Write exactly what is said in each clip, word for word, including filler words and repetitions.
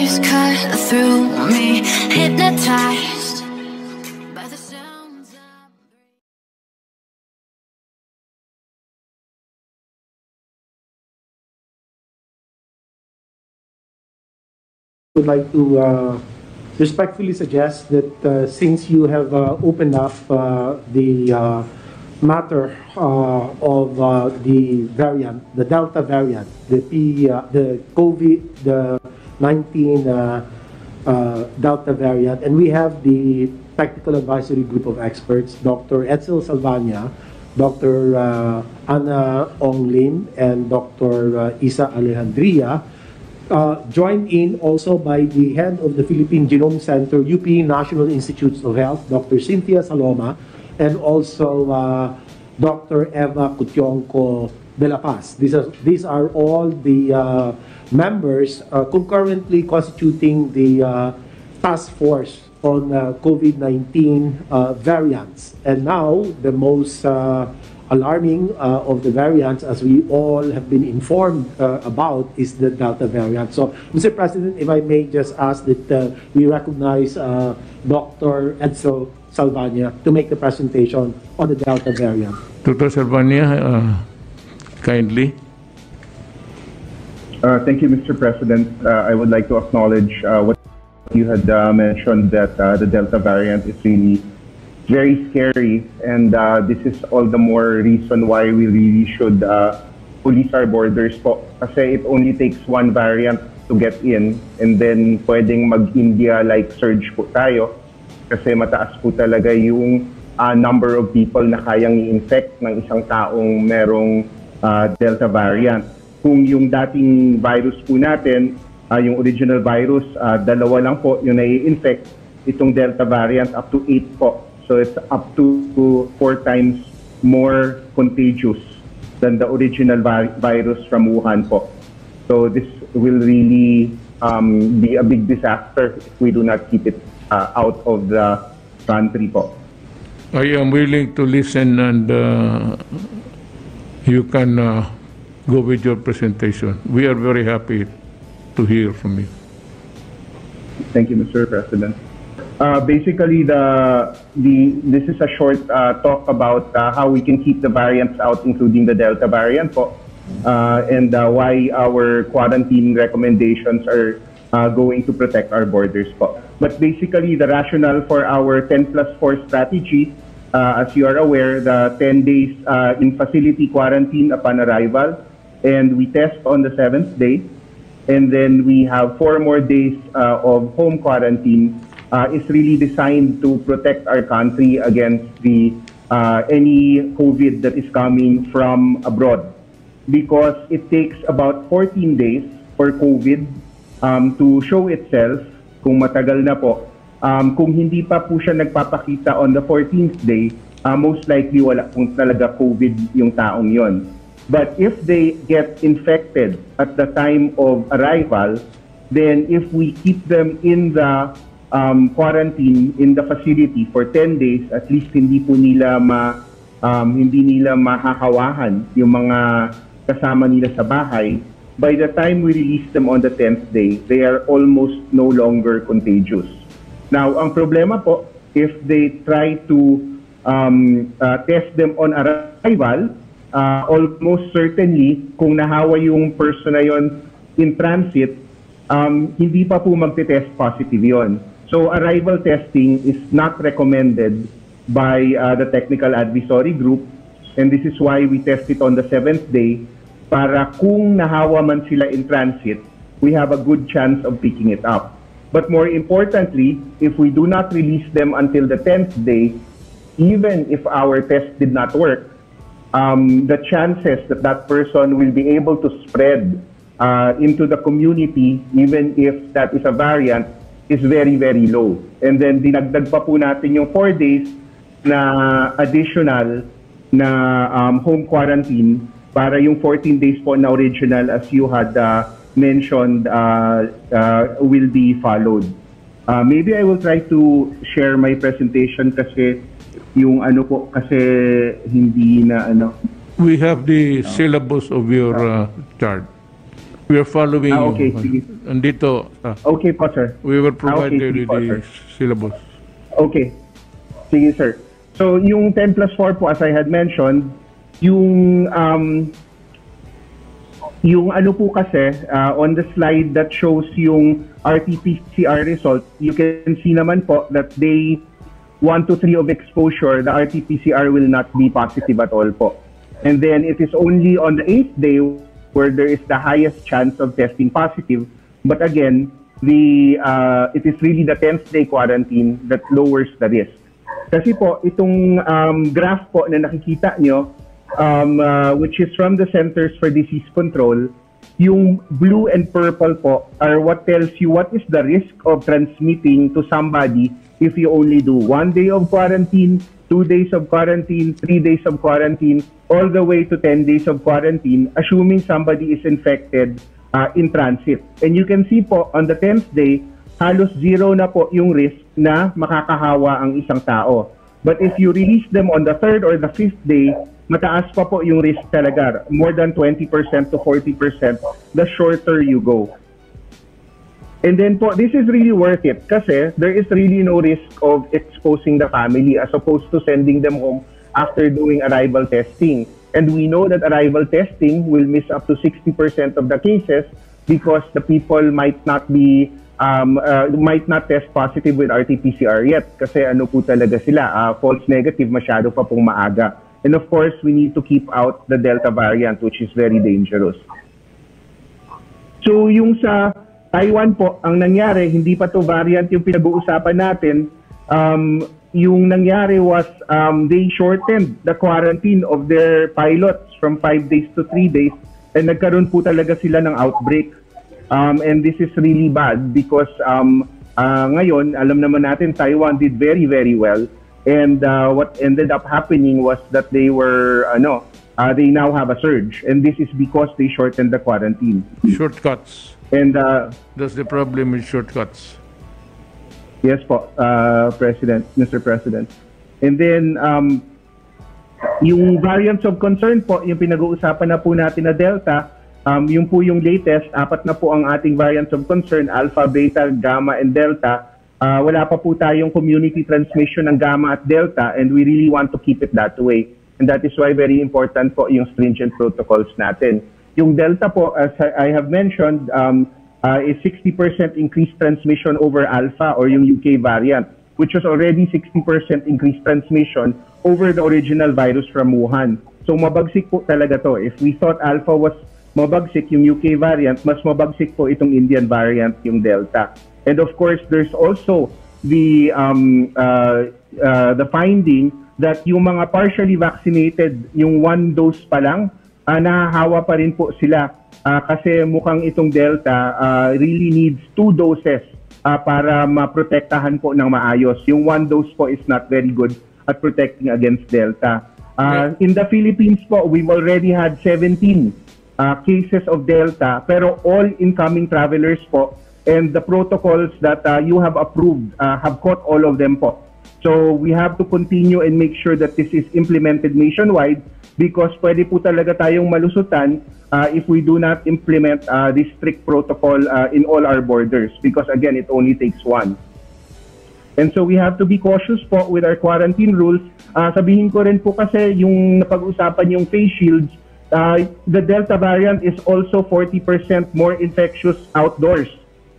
waves cut through me, hypnotized by the sounds of breath. Would like to uh, respectfully suggest that uh, since you have uh, opened up uh, the uh, matter uh, of uh, the variant, the Delta variant, the P, uh, the COVID, the nineteen uh, uh, Delta variant, and we have the technical advisory group of experts, Doctor Edsel Salvaña, Doctor Uh, Anna Ong Lim, and Doctor Uh, Isa Alejandria, uh, joined in also by the head of the Philippine Genome Center, U P National Institutes of Health, Doctor Cynthia Saloma, and also uh, Doctor Eva Kutyongko De La Paz. These are, these are all the uh, members uh, concurrently constituting the uh, task force on uh, COVID nineteen uh, variants. And now, the most uh, alarming uh, of the variants, as we all have been informed uh, about, is the Delta variant. So, Mister President, if I may just ask that uh, we recognize uh, Doctor Edsel Salvaña to make the presentation on the Delta variant. Doctor Salvaña, uh, kindly. Uh, thank you, Mister President. Uh, I would like to acknowledge uh, what you had uh, mentioned, that uh, the Delta variant is really very scary, and uh, this is all the more reason why we really should uh, police our borders po. Kasi it only takes one variant to get in, and then pwedeng mag-India like surge po tayo. Kasi mataas po talaga yung uh, number of people na kayang i-infect ng isang taong merong uh, Delta variant. Kung yung dating virus po natin, uh, yung original virus, uh, dalawa lang po yung nai-infect, itong Delta variant up to eight po. So it's up to, to four times more contagious than the original vi virus from Wuhan po. So this will really um, be a big disaster if we do not keep it Uh, out of the country po. I am willing to listen, and uh, you can uh, go with your presentation. We are very happy to hear from you. Thank you, Mister President. Uh, basically, the, the, this is a short uh, talk about uh, how we can keep the variants out, including the Delta variant po, uh, and uh, why our quarantine recommendations are Uh, going to protect our borders po. But basically, the rationale for our ten plus four strategy, uh, as you are aware, the ten days uh, in-facility quarantine upon arrival, and we test on the seventh day, and then we have four more days uh, of home quarantine, uh, is really designed to protect our country against the uh, any COVID that is coming from abroad. Because it takes about fourteen days for COVID Um, to show itself, kung matagal na po. Um, kung hindi pa po siya nagpapakita on the fourteenth day, uh, most likely wala pong talaga COVID yung taong yon. But if they get infected at the time of arrival, then if we keep them in the um, quarantine, in the facility for ten days, at least hindi po nila ma, um, hindi nila mahahawahan yung mga kasama nila sa bahay. By the time we release them on the tenth day, they are almost no longer contagious. Now, ang problema po, if they try to um, uh, test them on arrival, uh, almost certainly, kung nahawa yung person na yon in transit, um, hindi pa po magte-test positive yon. So, arrival testing is not recommended by uh, the technical advisory group, and this is why we test it on the seventh day, para kung nahawa man sila in transit, we have a good chance of picking it up. But more importantly, if we do not release them until the tenth day, even if our test did not work, um, the chances that that person will be able to spread uh, into the community, even if that is a variant, is very, very low. And then dinagdag pa po natin yung four days na additional na um, home quarantine, para yung fourteen days po na original, as you had uh, mentioned, uh, uh, will be followed. Uh, maybe I will try to share my presentation kasi yung ano po, kasi hindi na ano. We have the syllabus of your uh, chart. We are following ah, okay, you. Andito. Ah, okay po, sir. We will provide ah, okay, you the, po, the syllabus. Okay. Sige, sir. So, yung ten plus four po, as I had mentioned, yung, um, yung ano po kasi, uh, on the slide that shows yung R T P C R result, you can see naman po that day one to three of exposure, the R T P C R will not be positive at all po. And then it is only on the eighth day where there is the highest chance of testing positive. But again, the uh, it is really the tenth day quarantine that lowers the risk. Kasi po, itong um, graph po na nakikita nyo, um, uh, which is from the Centers for Disease Control, yung blue and purple po are what tells you what is the risk of transmitting to somebody if you only do one day of quarantine, two days of quarantine, three days of quarantine, all the way to ten days of quarantine, assuming somebody is infected uh, in transit. And you can see po, on the tenth day, halos zero na po yung risk na makakahawa ang isang tao. But if you release them on the third or the fifth day, mataas pa po yung risk talaga. More than twenty percent to forty percent, the shorter you go. And then po, this is really worth it kasi there is really no risk of exposing the family as opposed to sending them home after doing arrival testing. And we know that arrival testing will miss up to sixty percent of the cases because the people might not be, um, uh, might not test positive with R T P C R yet kasi ano po talaga sila, uh, false negative masyado pa pong maaga. And of course, we need to keep out the Delta variant which is very dangerous. So yung sa Taiwan po, ang nangyari, hindi pa to variant yung pinag-uusapan natin. Um, yung nangyari was um, they shortened the quarantine of their pilots from five days to three days and nagkaroon po talaga sila ng outbreak. Um, and this is really bad because um, uh, ngayon, alam naman natin, Taiwan did very, very well. And uh, what ended up happening was that they were, ano, uh, they now have a surge. And this is because they shortened the quarantine. Shortcuts. And uh, that's the problem with shortcuts. Yes, po, uh, President, Mister President. And then, um, yung variants of concern po, yung pinag-uusapan na po natin na Delta, um, yung po yung latest, apat na po ang ating variants of concern, Alpha, Beta, Gamma, and Delta. Uh, wala pa po tayong community transmission ng Gamma at Delta, and we really want to keep it that way. And that is why very important po yung stringent protocols natin. Yung Delta po, as I have mentioned, um, uh, is sixty percent increased transmission over Alpha or yung U K variant, which was already sixty percent increased transmission over the original virus from Wuhan. So mabagsik po talaga to. If we thought Alpha was mabagsik yung U K variant, mas mabagsik po itong Indian variant, yung Delta. And of course, there's also the, um, uh, uh, the finding that yung mga partially vaccinated, yung one dose pa lang, Uh, nahahawa pa rin po sila uh, kasi mukhang itong Delta uh, really needs two doses uh, para maprotektahan po ng maayos. Yung one dose po is not very good at protecting against Delta. Uh, in the Philippines po, we've already had seventeen uh, cases of Delta, pero all incoming travelers po and the protocols that uh, you have approved uh, have caught all of them po. So we have to continue and make sure that this is implemented nationwide because pwede po talaga tayong malusutan uh, if we do not implement uh, this strict protocol uh, in all our borders because again, it only takes one. And so we have to be cautious po with our quarantine rules. Uh, sabihin ko rin po kasi yung napag-usapan yung face shields, uh, the Delta variant is also forty percent more infectious outdoors,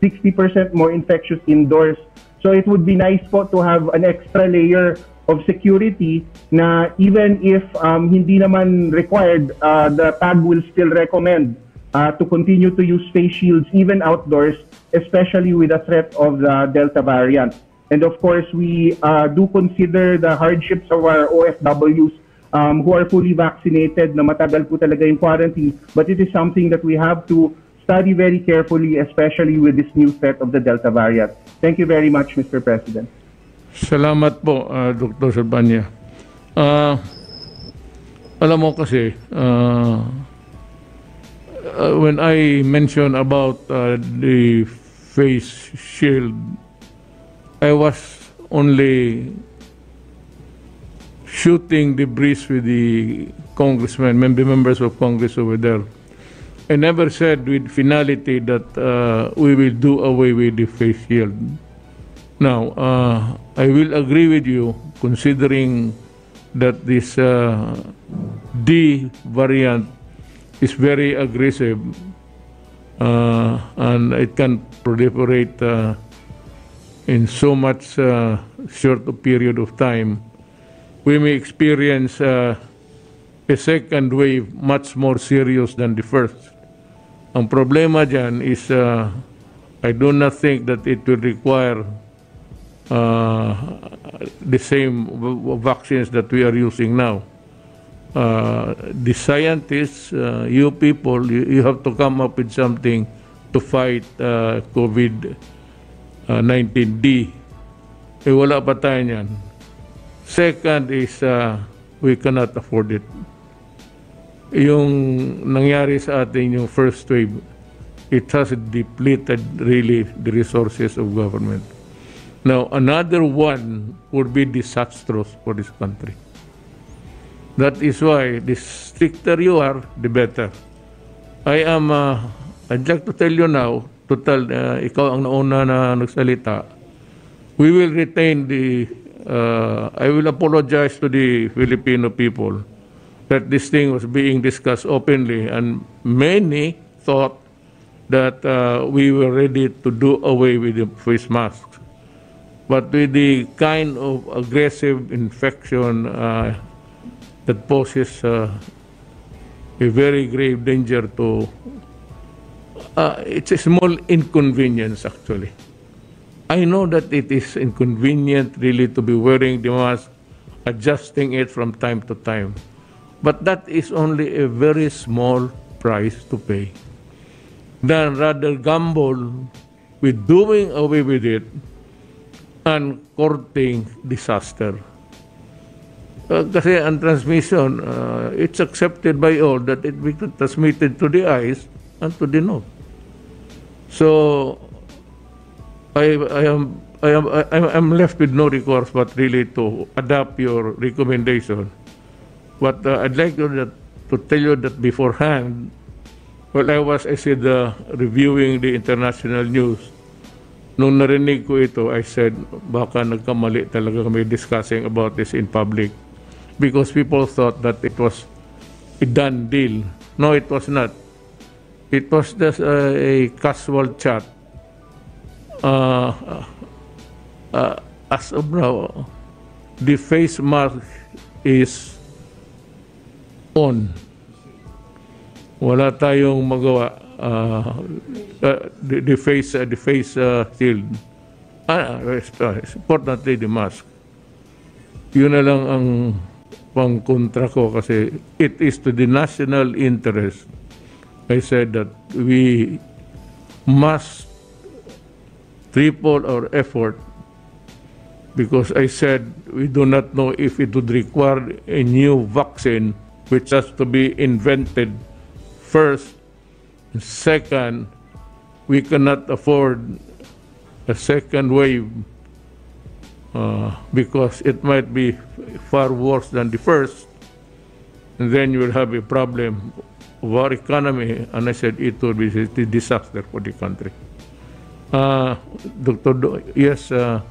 sixty percent more infectious indoors. So it would be nice po to have an extra layer of security na even if um, hindi naman required, uh, the T A G will still recommend uh, to continue to use face shields even outdoors, especially with the threat of the Delta variant. And of course, we uh, do consider the hardships of our O F Ws um, who are fully vaccinated na matagal po talaga yung quarantine, but it is something that we have to study very carefully, especially with this new threat of the Delta variant. Thank you very much, Mister President. Salamat po, uh, Doctor Salvaña. Uh, alam mo kasi, uh, uh, when I mentioned about uh, the face shield, I was only shooting the breeze with the congressmen, members of Congress over there. I never said with finality that uh, we will do away with the face shield. Now, uh, I will agree with you considering that this uh, D variant is very aggressive uh, and it can proliferate uh, in so much uh, short period of time. We may experience uh, a second wave much more serious than the first. Ang problema dyan is uh, I do not think that it will require uh, the same vaccines that we are using now. Uh, the scientists, uh, you people, you, you have to come up with something to fight uh, COVID nineteen D. Eh, wala pa tayo niyan. Second is uh, we cannot afford it. Yung nangyari sa atin yung first wave, it has depleted really the resources of government. Now, another one would be disastrous for this country. That is why the stricter you are, the better. I am, uh, I'd like to tell you now, total, uh, ikaw ang nauna na nagsalita, we will retain the, uh, I will apologize to the Filipino people that this thing was being discussed openly, and many thought that uh, we were ready to do away with the face masks. But with the kind of aggressive infection uh, that poses uh, a very grave danger to, uh, it's a small inconvenience actually. I know that it is inconvenient really to be wearing the mask, adjusting it from time to time. But that is only a very small price to pay. Then rather gamble with doing away with it and courting disaster. Uh, kasi ang transmission, uh, it's accepted by all that it will be transmitted to the eyes and to the nose. So, I, I am I am I am left with no recourse but really to adapt your recommendation. But uh, I'd like to, that, to tell you that beforehand, while I was, I said, uh, reviewing the international news, nung narinig ko ito, I said, baka nagkamali talaga kami discussing about this in public. Because people thought that it was a done deal. No, it was not. It was just uh, a casual chat. Uh, uh, as of now, the face mask is on. Wala tayong magawa. Uh, uh, the, the face, uh, the face uh, shield. Ah, importantly, the mask. Yun na lang ang pangkontra ko kasi it is to the national interest. I said that we must triple our effort because I said we do not know if it would require a new vaccine which has to be invented first. Second, we cannot afford a second wave uh, because it might be far worse than the first, and then you will have a problem of our economy, and I said it will be a disaster for the country. Uh, Doctor Do, yes? Uh,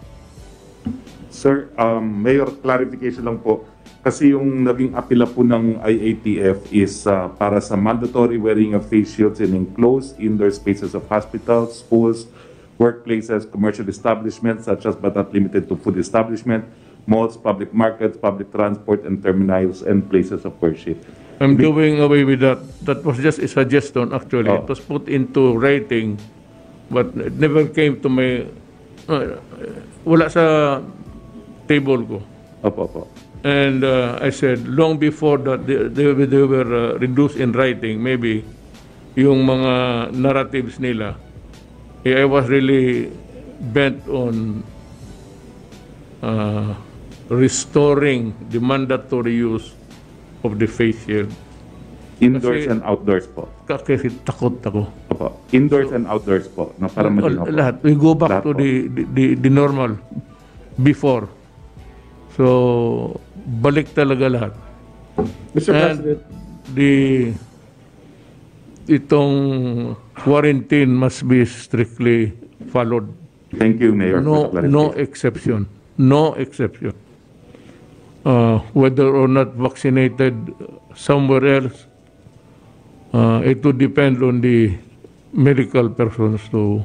Sir, um, Mayor, clarification lang po. Kasi yung naging apila po ng I A T F is uh, para sa mandatory wearing of face shields in enclosed indoor spaces of hospitals, schools, workplaces, commercial establishments such as but not limited to food establishment, malls, public markets, public transport, and terminals and places of worship. I'm Be doing away with that. That was just a suggestion actually. Oh. It was put into writing but it never came to my... Uh, wala sa table ko. Opo, opo. And uh, I said, long before that they, they, they were uh, reduced in writing, maybe, yung mga narratives nila, I was really bent on uh, restoring the mandatory use of the face shield. Indoors kasi, and outdoors po. Kasi takot ako. Opo. Indoors so, and outdoors po. No, para all, lahat. We go back lahat to the, the, the normal before. So, balik talaga lahat. Mister And President, the itong quarantine must be strictly followed. Thank you, Mayor. No, no exception. No exception. Uh, whether or not vaccinated somewhere else, uh, it would depend on the medical persons to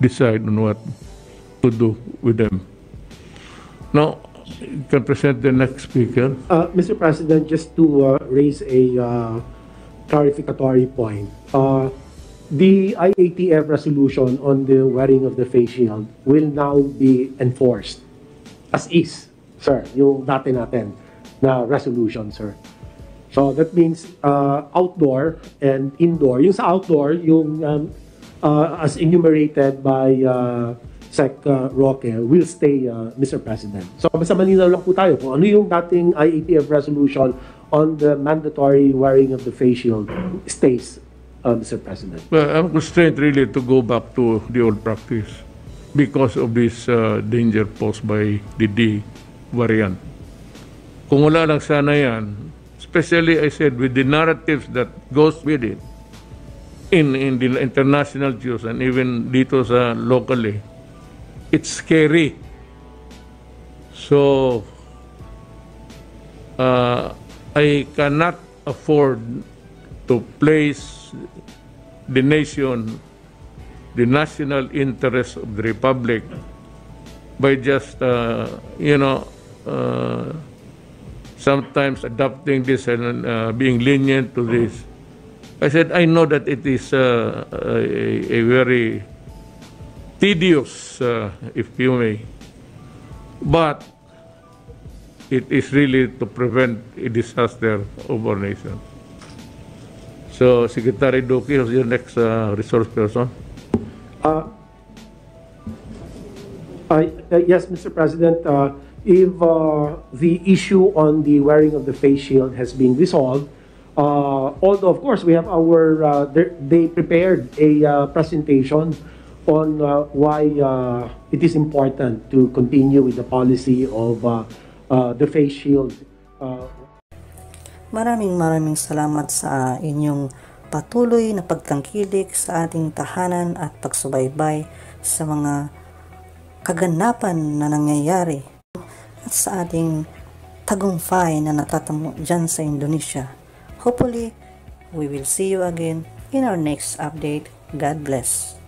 decide on what to do with them. Now, you can present the next speaker. Uh, Mister President, just to uh, raise a uh, clarificatory point. Uh, the I A T F resolution on the wearing of the face shield will now be enforced as is, sir, yung dati natin na resolution, sir. So that means uh, outdoor and indoor. Yung sa outdoor, yung um, uh, as enumerated by uh, Sec uh, Roque will stay, uh, Mister President. So, basta malinaw lang po tayo kung ano yung dating I A T F resolution on the mandatory wearing of the face shield stays, uh, Mister President. Well, I'm constrained really to go back to the old practice because of this uh, danger posed by the D variant. Kung wala lang sana yan, especially, I said, with the narratives that goes with it in, in the international news and even dito sa locally, it's scary. So, uh, I cannot afford to place the nation, the national interest of the Republic by just, uh, you know, uh, sometimes adopting this and uh, being lenient to this. I said, I know that it is uh, a, a very tedious, uh, if you may, but it is really to prevent a disaster of our nation. So, Secretary Duque, who's your next uh, resource person? Uh, I, uh, yes, Mister President, uh, if uh, the issue on the wearing of the face shield has been resolved, uh, although, of course, we have our, uh, they prepared a uh, presentation on uh, why uh, it is important to continue with the policy of uh, uh, the face shield. Uh. Maraming maraming salamat sa inyong patuloy na pagtangkilik sa ating tahanan at pagsubaybay sa mga kaganapan na nangyayari at sa ating tagumpay na natatamo dyan sa Indonesia. Hopefully, we will see you again in our next update. God bless.